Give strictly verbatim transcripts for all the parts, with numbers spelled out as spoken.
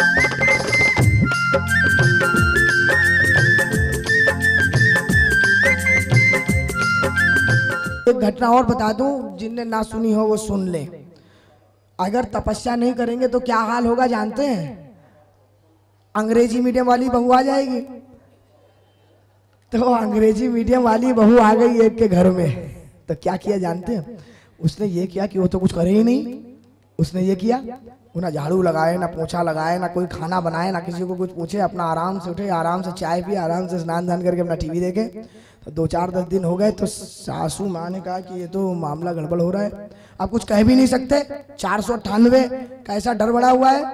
एक घटना और बता दूं, जिनने ना सुनी हो वो सुन ले। अगर तपस्या नहीं करेंगे तो क्या हाल होगा जानते हैं? अंग्रेजी मीडियम वाली बहू आ जाएगी। तो अंग्रेजी मीडियम वाली बहू आ गई एक के घर में, तो क्या किया जानते हैं उसने? ये किया कि वो तो कुछ करे ही नहीं। उसने ये किया, वो ना झाड़ू लगाए, ना पोछा लगाए, ना कोई खाना बनाए, ना किसी को कुछ पूछे। अपना आराम से उठे, आराम से चाय पिए, आराम से स्नान ध्यान करके अपना टीवी देखे। तो दो चार दस दिन हो गए तो सासू माँ ने कहा कि ये तो मामला गड़बड़ हो रहा है। आप कुछ कह भी नहीं सकते, चार सौ अट्ठानवे कैसा डर बड़ा हुआ है।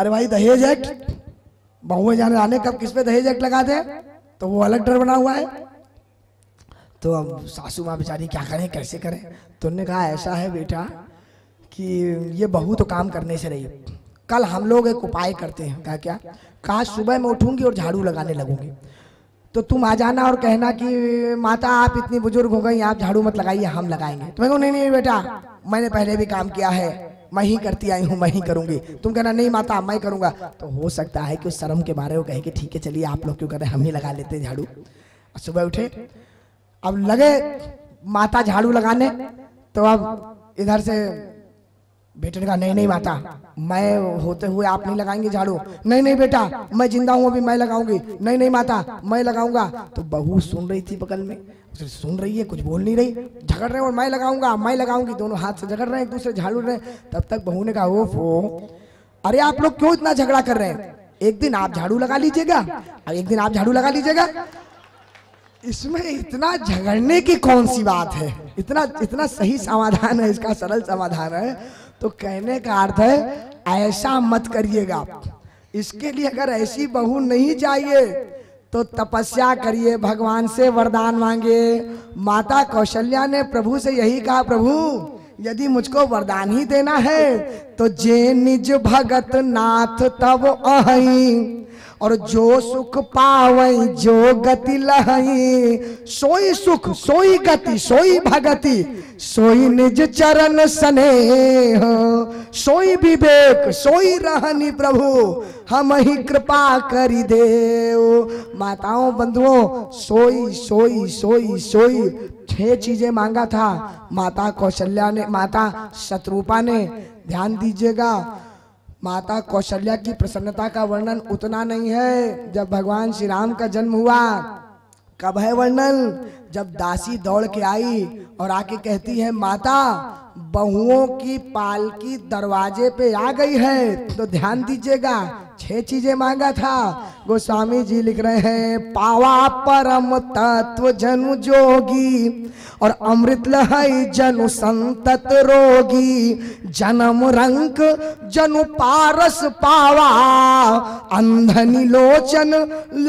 अरे भाई दहेज एक्ट, बहुएं जाने आने कब किस पे दहेज एक्ट लगा दे, तो वो अलग डर बना हुआ है। तो अब सासू माँ बेचारी क्या करें कैसे करें। तो उन्होंने कहा ऐसा है बेटा कि ये बहू तो काम करने से रही। कल हम लोग एक उपाय करते हैं। कहा क्या? कहा सुबह मैं उठूंगी और झाड़ू लगाने लगूंगी, तो तुम आ जाना और कहना कि माता आप इतनी बुजुर्ग हो गई, आप झाड़ू मत लगाइए, हम लगाएंगे। तो मैं कहूँ नहीं नहीं बेटा, मैंने पहले भी काम किया है, मैं ही करती आई हूँ, मैं ही करूंगी। तुम कहना नहीं माता मैं करूंगा। तो हो सकता है कि उस शर्म के बारे में कहे कि ठीक है चलिए, आप लोग क्यों कर रहे हैं, हम ही लगा लेते हैं झाड़ू। सुबह उठे, अब लगे माता झाड़ू लगाने। तो अब इधर से बेटे ने कहा नहीं नहीं माता मैं होते हुए आप नहीं लगाएंगे झाड़ू। नहीं नहीं बेटा मैं जिंदा हूँ अभी, मैं लगाऊंगी। नहीं नहीं माता मैं लगाऊंगा। तो बहू सुन रही थी बगल में, उसे सुन रही है, कुछ बोल नहीं रही, झगड़ रहे हैं और मैं लगाऊंगा मैं लगाऊंगी, दोनों हाथ से झगड़ रहे हैं, एक दूसरे झाड़ू रहे। तब तक बहू ने कहा ओफो, अरे आप लोग क्यों इतना झगड़ा कर रहे हैं, एक दिन आप झाड़ू लगा लीजिएगा और एक दिन आप झाड़ू लगा लीजिएगा, इसमें इतना झगड़ने की कौन सी बात है, इतना इतना सही समाधान है, इसका सरल समाधान है। तो कहने का अर्थ है ऐसा मत करिएगा। इसके लिए अगर ऐसी बहू नहीं चाहिए तो तपस्या करिए, भगवान से वरदान मांगे। माता कौशल्या ने प्रभु से यही कहा, प्रभु यदि मुझको वरदान ही देना है तो जे निज भगत नाथ तब अहि, और जो सुख पावई जो गति लहई, सोई सुख सोई गति सोई भगति, सोई निज चरण स्नेह, सोई विवेक सोई रहनी प्रभु हम ही कृपा करी देव। माताओं बंधुओं, सोई सोई सोई सोई छह चीजें मांगा था माता कौशल्या ने, माता शत्रुपा ने। ध्यान दीजिएगा, माता कौशल्या की प्रसन्नता का वर्णन उतना नहीं है। जब भगवान श्री राम का जन्म हुआ कब है वर्णन? जब दासी दौड़ के आई और आके कहती है माता बहुओं की पालकी दरवाजे पे आ गई है। तो ध्यान दीजिएगा, छह चीजें मांगा था। गोस्वामी जी लिख रहे हैं, पावा परम तत्व जनु जोगी, और अमृत लहई जनु संतत रोगी, जन्म रंक जनु पारस पावा, अंधनी लोचन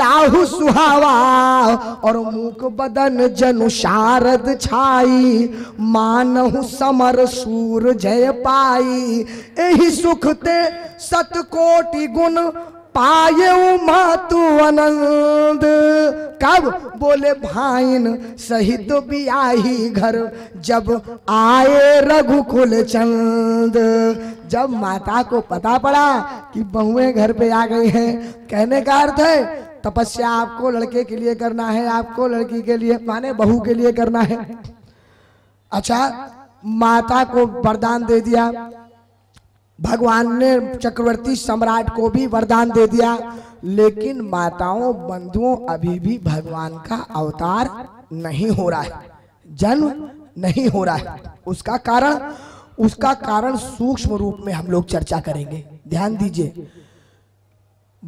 लाहु सुहावा, और मूक बदन जनु शारद छाई, मानहु समर सूर जय पाई, यही सुख ते सत कोटि गुण पाये मातु आनंद। कब बोले भाइन सहित बियाही घर, जब आए रघुकुल चंद। जब माता को पता पड़ा कि बहुएं घर पे आ गई हैं, कहने का अर्थ है तपस्या आपको लड़के के लिए करना है, आपको लड़की के लिए माने बहू के लिए करना है। अच्छा, माता को वरदान दे दिया, भगवान ने चक्रवर्ती सम्राट को भी वरदान दे दिया, लेकिन माताओं बंधुओं अभी भी भगवान का अवतार नहीं हो रहा है, जन्म नहीं हो रहा है। उसका कारण उसका कारण सूक्ष्म रूप में हम लोग चर्चा करेंगे। ध्यान दीजिए,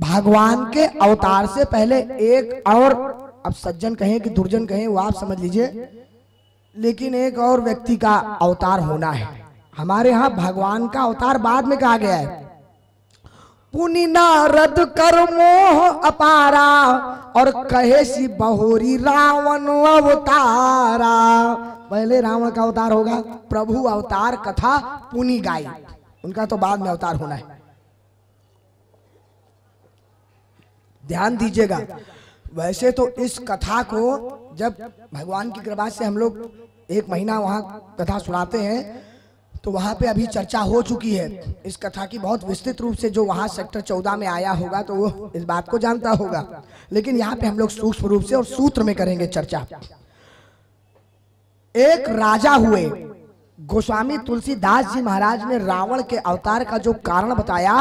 भगवान के अवतार से पहले एक और, अब सज्जन कहें कि दुर्जन कहें वो आप समझ लीजिए, लेकिन एक और व्यक्ति का अवतार होना है। हमारे यहाँ भगवान का अवतार बाद में कहा गया है। पुनि नारद कर मोह अपारा, और कहे सी बहोरी रावण अवतारा। पहले रावण का अवतार होगा, प्रभु अवतार कथा पुनि गाई, उनका तो बाद में अवतार होना है। ध्यान दीजिएगा, वैसे तो इस कथा को जब भगवान की कृपा से हम लोग एक महीना वहां कथा सुनाते हैं तो वहाँ पे अभी चर्चा हो चुकी है इस कथा की बहुत विस्तृत रूप से। जो वहाँ सेक्टर चौदह में आया होगा तो वो इस बात को जानता होगा, लेकिन यहाँ पे हम लोग सूक्ष्म रूप से और सूत्र में करेंगे चर्चा। एक राजा हुए, गोस्वामी तुलसीदास जी महाराज ने रावण के अवतार का जो कारण बताया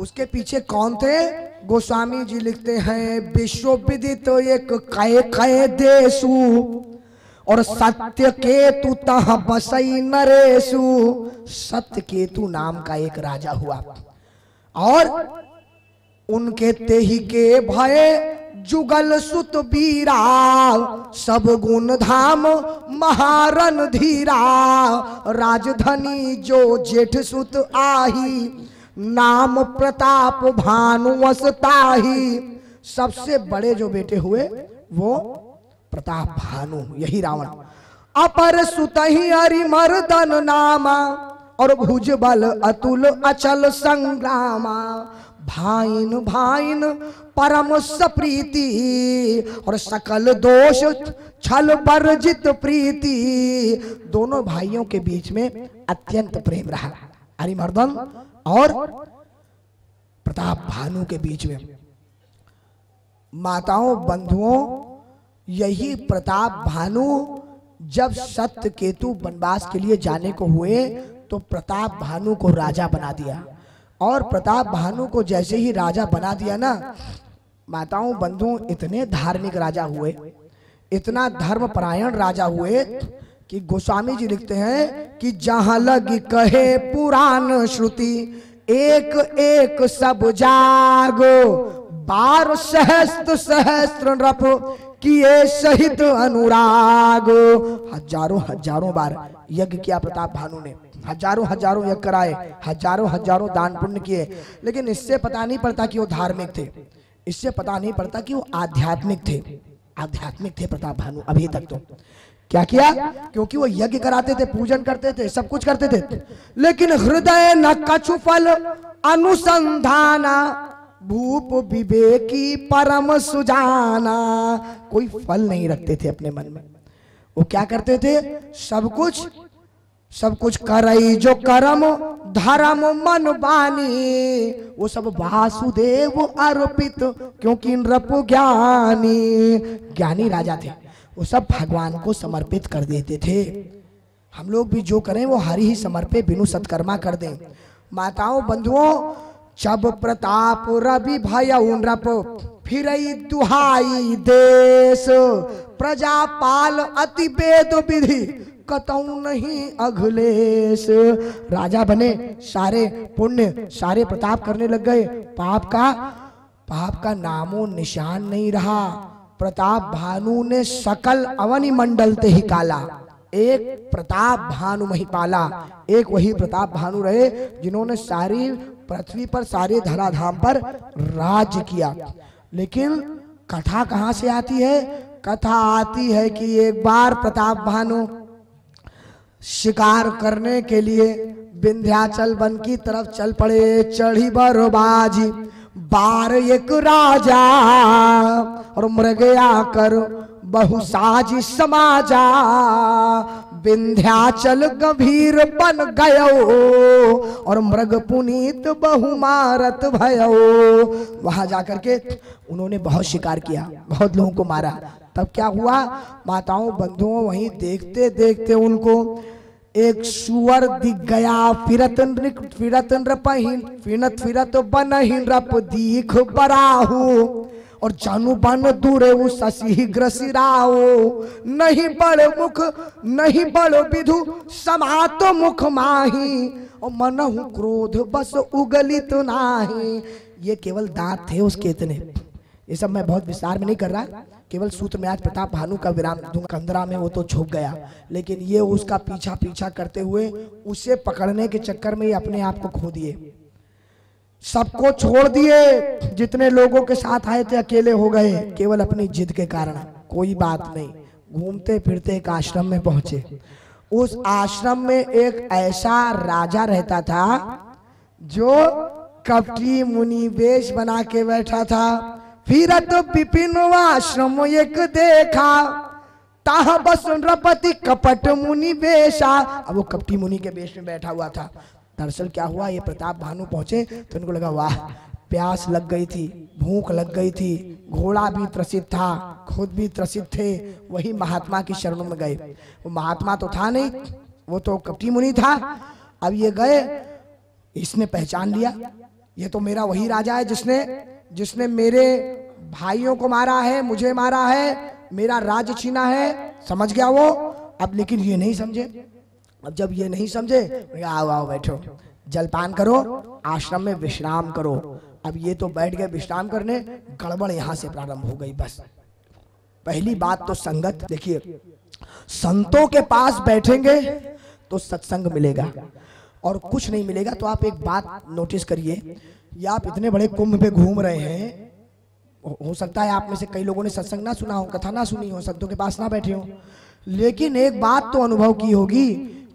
उसके पीछे कौन थे? गोस्वामी जी लिखते हैं, विश्वविदित एक कहे कहे देशु और सत्य केतु तह बसई नरेशु। सत्य केतु नाम का एक राजा हुआ और उनके तेहि के भय जुगल सुत बीरा सब गुण धाम महारन धीरा। राजधनी जो जेठ सुत आही नाम प्रताप भानु वसताही। सबसे बड़े जो बेटे हुए वो प्रताप भानु, यही रावण। अपर सुतही अरिमर्दन नामा और भुजबल अतुल अचल संग्रामा। भाइन भाइन परम सप्रीति और सकल दोष छल वर्जित प्रीति। दोनों भाइयों के बीच में अत्यंत प्रेम रहा, अरिमर्दन और प्रताप भानु के बीच में। माताओं बंधुओं, यही प्रताप भानु जब सत्य केतु वनवास के लिए जाने को हुए तो प्रताप भानु को राजा बना दिया, और प्रताप भानु को जैसे ही राजा बना दिया ना, माताओं बंधुओं, इतने धार्मिक राजा हुए, इतना धर्मपरायण राजा हुए कि गोस्वामी जी लिखते हैं कि जहां लगी कहे पुराण श्रुति एक एक सब जागो। बार सहस्त्र सहस्त्र नृप किए सहित अनुराग। हजारों हजारों बार यज्ञ किया प्रताप भानु ने, हजारों हजारों यज्ञ कराए, हजारों हजारों दान पुण्य किए, लेकिन इससे पता नहीं पड़ता कि वो धार्मिक थे, इससे पता नहीं पड़ता कि वो आध्यात्मिक थे। आध्यात्मिक थे प्रताप भानु अभी तक तो। क्या किया? क्योंकि वो यज्ञ कराते थे, पूजन करते थे, सब कुछ करते थे, लेकिन हृदय न कछु फल अनुसंधाना। भूप विवेकी परम सुजाना। कोई फल नहीं रखते थे अपने मन में, वो क्या करते थे? सब कुछ सब कुछ करई जो कर्म धर्म मन बानी। वो सब वासुदेव अर्पित क्योंकि नृप ज्ञानी। ज्ञानी राजा थे, वो सब भगवान को समर्पित कर देते थे। हम लोग भी जो करें वो हरि ही समर्पे, बिनु सत्कर्मा कर दें। माताओं बंधुओं, जब प्रताप रवि भयउ नृप फिरई दुहाई देश। प्रजापाल अति वेद विधि कतऊ नहीं अघलेश। राजा बने, सारे पुण्य सारे प्रताप करने लग गए, पाप का पाप का नामो निशान नहीं रहा। प्रताप भानु ने सकल अवनि मंडल ते ही काला। एक प्रताप भानु मही पाला। एक वही प्रताप भानु रहे जिन्होंने सारी पृथ्वी पर, सारे धराधाम पर राज किया। लेकिन कथा कहाँ से आती है? कथा आती है कि एक बार प्रताप भानु शिकार करने के लिए विंध्याचल वन की तरफ चल पड़े। चढ़ी बरबाजी बार एक राजा और मृगया कर बहुसाजी समाजा। विंध्याचल गंभीर बन गयो और मृग पुनीत बहुमारत भयो। वहां जाकर के उन्होंने बहुत शिकार किया, बहुत लोगों को मारा। तब क्या हुआ? माताओं बंधुओं, वहीं देखते देखते उनको एक सुअर दिख गया। फिरतन फिरतन रपहिन फिरत फिरत बनहिन रप दीख बराहू और जानू बन दूरे ससी ग्रसिराओ। नहीं बड़ मुख नहीं बड़ विधु समात मुख माही और मनहु क्रोध बस उगलित नाही। ये केवल दांत थे उसके इतने। ये सब मैं बहुत विस्तार में नहीं कर रहा, केवल सूत्र में आज प्रताप भानु का विराम दूंगा। कंदरा में वो तो छुप गया, लेकिन ये उसका पीछा पीछा करते हुए उसे पकड़ने के चक्कर में ये अपने आप को खो दिए, सबको छोड़ दिए। जितने लोगों के साथ आए थे अकेले हो गए, केवल अपनी जिद के कारण। कोई बात नहीं, घूमते फिरते एक आश्रम में पहुंचे। उस आश्रम में एक ऐसा राजा रहता था जो कप्ती मुनि वेश बना के बैठा था। फिरत विपिन आश्रम एक देखा ताहा बस नृपति कपट मुनि बेशा। अब वो कप्ती मुनि के बेश में बैठा हुआ था। दरअसल क्या हुआ, ये प्रताप भानु पहुंचे तो उनको लगा वाह, प्यास लग गई थी, भूख लग गई थी, घोड़ा भी त्रसित था, खुद भी त्रसित थे, वही महात्मा की शरणों में गए। वो महात्मा तो था नहीं, वो तो कप्ती मुनि था। अब ये गए, इसने पहचान लिया ये तो मेरा वही राजा है जिसने जिसने मेरे भाइयों को मारा है, मुझे मारा है, मेरा राज्य छीना है। समझ गया वो। अब लेकिन ये नहीं समझे। अब जब ये नहीं समझे, आओ आओ बैठो, जलपान करो, आश्रम में विश्राम करो। अब ये तो बैठ गए विश्राम करने, गड़बड़ यहाँ से प्रारंभ हो गई। बस पहली बात तो संगत, देखिए संतों के पास बैठेंगे तो सत्संग मिलेगा और कुछ नहीं मिलेगा। तो आप एक बात नोटिस करिए, या आप इतने बड़े कुंभ पे घूम रहे हैं, हो सकता है आप में से कई लोगों ने सत्संग ना सुना हो, कथा ना सुनी हो, संतों के पास ना बैठे हो, लेकिन एक बात तो अनुभव की होगी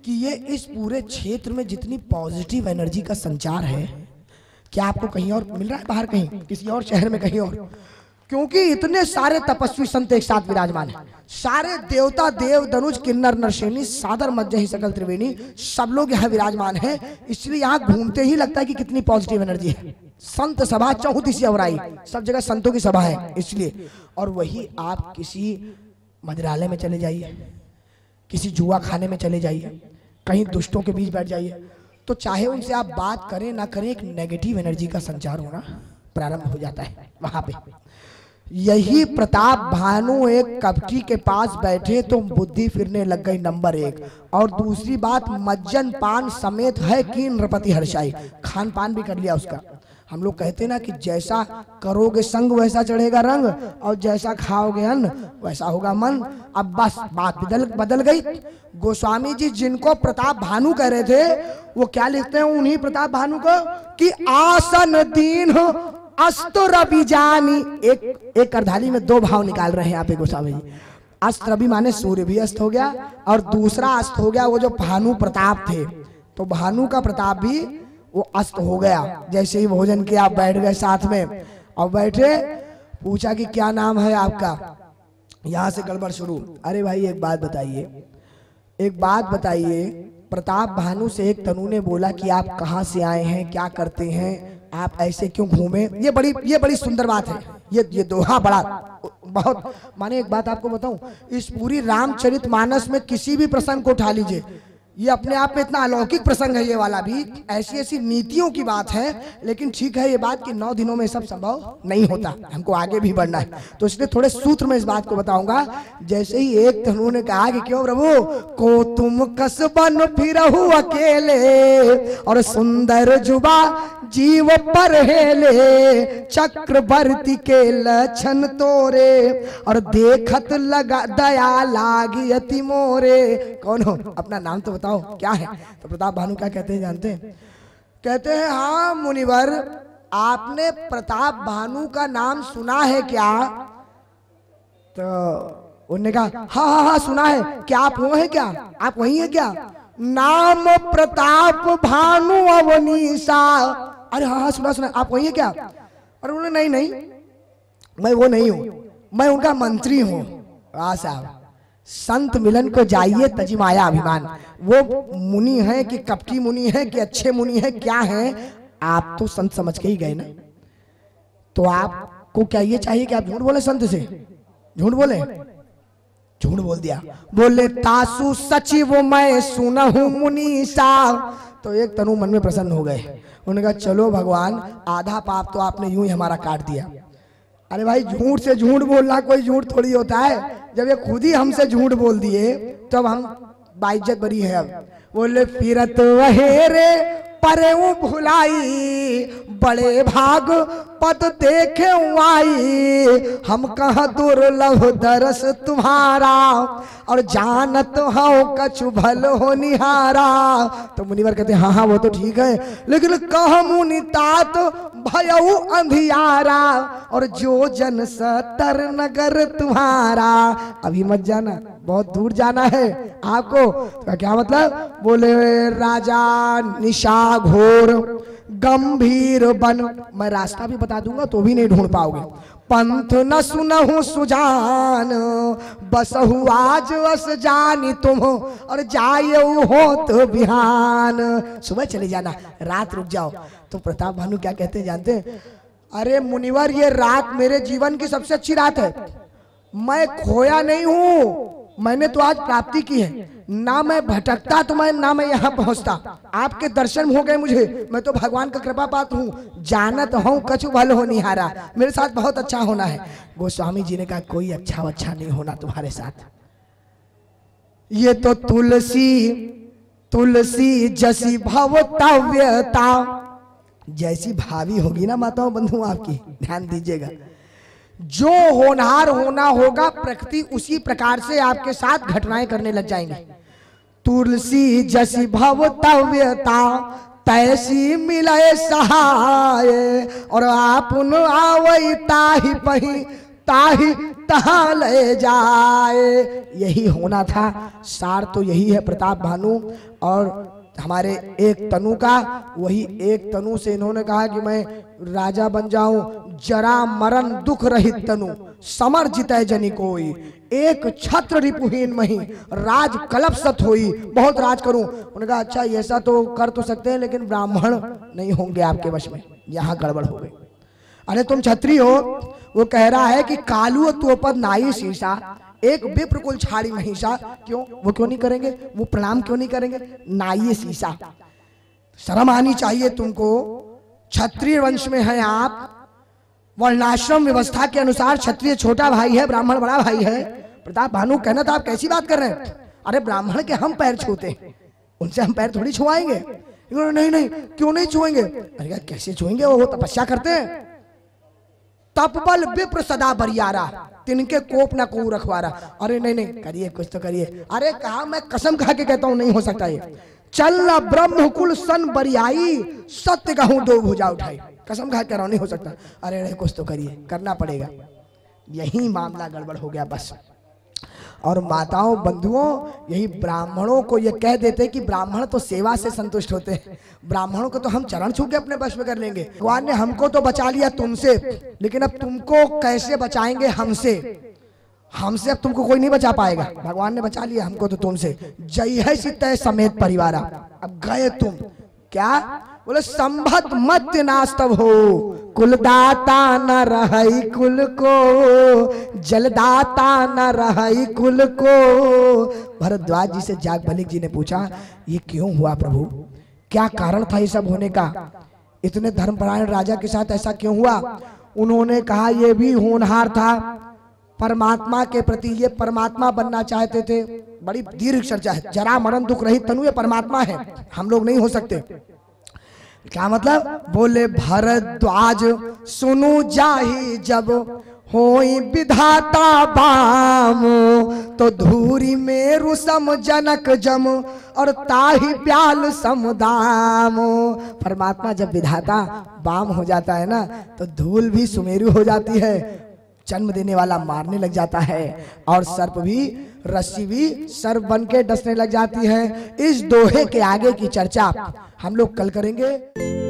कि ये इस पूरे क्षेत्र में जितनी पॉजिटिव एनर्जी का संचार है, क्या आपको कहीं और मिल रहा है? बाहर कहीं, किसी और शहर में, कहीं और? क्योंकि इतने सारे तपस्वी संत एक साथ विराजमान हैं, सारे देवता देव दनुज किन्नर नरसेनी सादर मज्जहि सकल त्रिवेणी सब लोग यहाँ विराजमान हैं। इसलिए यहाँ घूमते ही लगता है कि कितनी पॉजिटिव एनर्जी है। संत सभा चौतीस अवराई, सब जगह संतों की सभा है। इसलिए और वही आप किसी मदिरालय में चले जाइए, किसी जुआ खाने में चले जाइए, कहीं दुष्टों के बीच बैठ जाइए, तो चाहे उनसे आप बात करें ना करें, एक नेगेटिव एनर्जी का संचार होना प्रारंभ हो जाता है वहां पे। यही प्रताप भानु एक कपटी के पास बैठे तो बुद्धि फिरने लग गई, नंबर एक। और दूसरी बात, मज्जन पान समेत है कि नृपति हर्षाई, खान पान भी कर लिया उसका। हम लोग कहते ना कि जैसा करोगे संग वैसा चढ़ेगा रंग, और जैसा खाओगे अन्न वैसा होगा मन। अब बस बात बदल बदल गई। गोस्वामी जी जिनको प्रताप भानु कह रहे थे, वो क्या लिखते हैं उन्हीं प्रताप भानु को कि आसन दीन अस्त्र रवि जानी। एक एक अर्धाली में दो भाव निकाल रहे हैं यहाँ पे गोस्वामी जी। अस्त्र रवि माने सूर्य भी अस्त हो गया, और दूसरा अस्त हो गया वो जो भानु प्रताप थे, तो भानु का प्रताप भी वो अस्त हो गया। जैसे ही भोजन किया, आप बैठ गए साथ में, और बैठे, पूछा कि क्या नाम है आपका। यहाँ से गड़बड़ शुरू। अरे भाई एक बात बताइए, एक बात बताइए, प्रताप भानु से एक तनु ने बोला कि आप कहाँ से आए हैं, क्या करते हैं, आप ऐसे क्यों घूमे? ये बड़ी ये बड़ी सुंदर बात है। ये ये दोहा बड़ा बहुत, माने एक बात आपको बताऊं, इस पूरी रामचरित मानस में किसी भी प्रसंग को उठा लीजिए, ये अपने आप में इतना अलौकिक प्रसंग है। ये वाला भी ऐसी ऐसी नीतियों की बात है, लेकिन ठीक है ये बात कि नौ दिनों में सब संभव नहीं होता, हमको आगे भी बढ़ना है, तो इसलिए थोड़े सूत्र में इस बात को बताऊंगा। जैसे ही एक तनु ने कहा कि क्यों प्रभु को तुम कसबन फिरहु अकेले, और सुंदर जुबा जीव पर हेले, चक्रवर्ती के लक्षण तोरे, और देखत लगा दया लागी अति मोरे। कौन हो, अपना नाम तो बताओ क्या है? तो प्रताप भानु क्या कहते हैं जानते हैं? कहते हैं हाँ मुनिवर, आपने प्रताप भानु का नाम सुना है क्या? तो उन्होंने कहा हाँ हाँ हाँ सुना है। क्या आप वो हैं क्या? आप वही हैं क्या? नाम प्रताप भानु अवनीसा। अरे हाँ हाँ सुना सुना, आप वही हैं क्या? और उन्होंने नहीं नहीं मैं वो नहीं हूँ, मैं उनका मंत्री हूँ। वाह साहब, संत मिलन को जाइए तजी माया अभिमान। वो मुनि हैं कि कपटी मुनि हैं कि अच्छे मुनि हैं, क्या हैं? आप तो संत समझ के ही गए ना, तो आपको क्या ये चाहिए कि आप झूठ बोले? संत से झूठ बोले, झूठ बोल दिया। बोले तासु सचिव मैं सुनहु मुनीसा। तो एक तनु मन में प्रसन्न हो गए, उन्होंने कहा चलो भगवान, आधा पाप तो आपने यूं ही हमारा काट दिया। अरे भाई झूठ से झूठ बोलना कोई झूठ थोड़ी होता है, जब ये खुद ही हमसे झूठ बोल दिए तब हम बाइज्जत बरी है। अब बोले फिरत वहेरे परे भुलाई, बड़े भाग पद देखे आई, हम कहाँ दुर्लभ दरस तुम्हारा, और जानत हो कछु भल हो निहारा। तो मुनिवर कहते हाँ हाँ वो तो ठीक है, लेकिन कह मुनि तात भयऊ अंधियारा, और जो जन सतर नगर तुम्हारा। अभी मत जाना, बहुत दूर जाना है आपको। तो क्या मतलब? बोले राजा निशा घोर गंभीर बन, मैं रास्ता भी बता दूंगा तो भी नहीं ढूंढ पाओगे, पंथ न सुनहु सुजान बसहु आज बस जानी तुम और जाये होत बिहान। सुबह चले जाना, रात रुक जाओ। तो प्रताप भानु क्या कहते हैं जानते हैं? अरे मुनिवर, ये रात मेरे जीवन की सबसे अच्छी रात है। मैं खोया नहीं हूं, मैंने तो आज प्राप्ति की है। ना मैं भटकता तो मैं ना मैं यहाँ पहुँचता, आपके दर्शन हो गए मुझे। मैं तो भगवान का कृपा पात्र हूँ। जानत हूँ कछु भल हो निहारा, मेरे साथ बहुत अच्छा होना है। गोस्वामी जी ने कहा कोई अच्छा अच्छा नहीं होना तुम्हारे साथ। ये तो तुलसी तुलसी जैसी भवतव्यता, जैसी भावी होगी ना माताओं बंधुओं आपकी, ध्यान दीजिएगा। जो होनहार होना होगा प्रकृति उसी प्रकार से आपके साथ घटनाएं करने लग जाएंगी। तुलसी जैसी भवतव्यता तैसी मिले सहाय और आपन आवई ताहि पही ताहि तहा ले जाए। यही होना था, सार तो यही है प्रताप भानु और हमारे एक तनु का। वही एक तनु से इन्होंने कहा कि मैं राजा बन जाऊं। जरा मरण दुख रहित तनु समर जितय जनी कोई, एक छत्र रिपुहीन मही राज कलप सत होई। बहुत राज करूं। उन्होंने कहा अच्छा ऐसा तो कर तो सकते हैं, लेकिन ब्राह्मण नहीं होंगे आपके वश में। यहाँ गड़बड़ हो गई। अरे तुम छत्री हो। वो कह रहा है कि कालू तोपद नाई शीशा एक विप्रकुल छाड़ी महिषा। क्यों वो क्यों नहीं करेंगे? वो प्रणाम क्यों नहीं करेंगे? नाइए शीशा, शर्म आनी चाहिए तुमको। क्षत्रिय वंश में हैं आप, वर्णाश्रम व्यवस्था के अनुसार क्षत्रिय छोटा भाई है, ब्राह्मण बड़ा भाई है। प्रताप भानु कहना था आप कैसी बात कर रहे हैं? अरे ब्राह्मण के हम पैर छूते, उनसे हम पैर थोड़ी छुआएंगे। नहीं नहीं, क्यों नहीं छुएंगे? अरे कैसे छुएंगे, वो तपस्या करते हैं। तपबल विप्र सदा बरियारा तिनके कोप ना को रखवारा। अरे नहीं नहीं, करिए कुछ तो करिए। अरे कहा मैं कसम खा के कहता हूँ नहीं हो सकता ये। चलना ब्रह्मकुल सन बरियाई सत्य कहूं दो भुजा उठाई। कसम खा के रहा हूं नहीं हो सकता। अरे नहीं कुछ तो करिए, करना पड़ेगा। यही मामला गड़बड़ हो गया बस। और माताओं बंधुओं, यही ब्राह्मणों को ये कह देते कि ब्राह्मण तो सेवा से संतुष्ट होते हैं, ब्राह्मणों को तो हम चरण छू के अपने वश में कर लेंगे। भगवान ने हमको तो बचा लिया तुमसे, लेकिन अब तुमको कैसे बचाएंगे हमसे? हमसे अब तुमको कोई नहीं बचा पाएगा। भगवान ने बचा लिया हमको तो तुमसे। जय है सीता समेत परिवारा, अब गए तुम। क्या बोले? संभत मत नास्तव हो कुलदाता न रही कुल को, जलदाता न रही कुल को। भरद्वाज जी से जाग बलिक जी ने पूछा ये क्यों हुआ प्रभु? क्या कारण था ये सब होने का? इतने धर्मपरायण राजा के साथ ऐसा क्यों हुआ? उन्होंने कहा ये भी होनहार था परमात्मा के प्रति, ये परमात्मा बनना चाहते थे। बड़ी दीर्घ चर्चा है। जरा मरण दुख रहित तनु ये परमात्मा है, हम लोग नहीं हो सकते। क्या मतलब? बोले भरद्वाज सुनु जाहि जब होई विधाता बाम तो धूरी में रुसम जनक जम और ताही प्याल समदाम। परमात्मा जब विधाता बाम हो जाता है ना तो धूल भी सुमेरु हो जाती है, जन्म देने वाला मारने लग जाता है और सर्प भी रस्सी भी सर्प बन के डसने लग जाती है। इस दोहे के आगे की चर्चा हम लोग कल करेंगे।